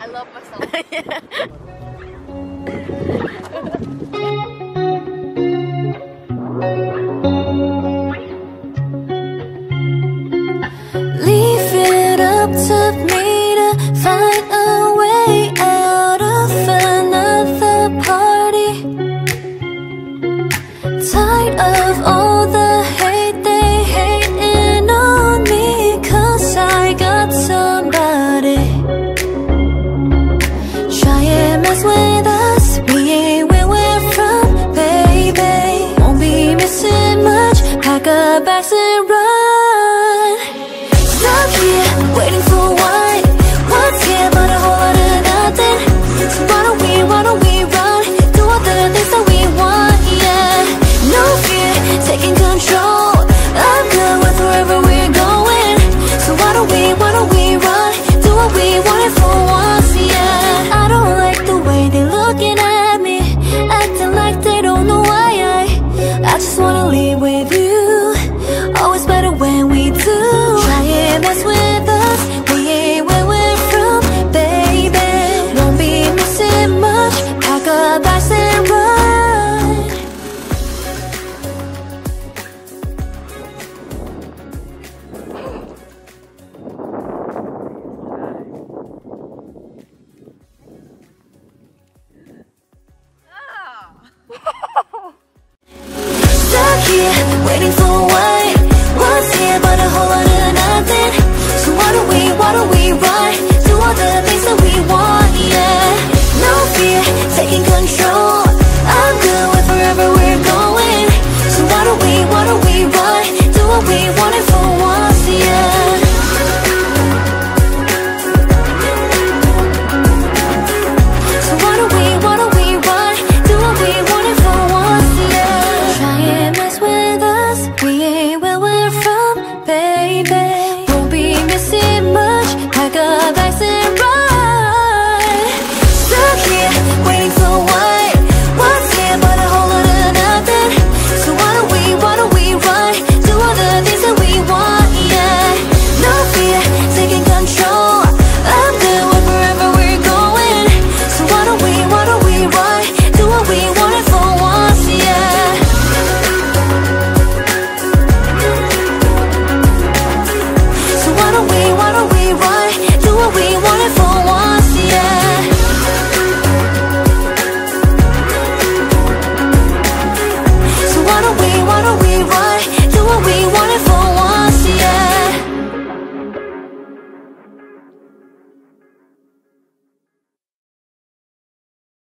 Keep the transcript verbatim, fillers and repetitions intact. I love myself. Leave it up to me to find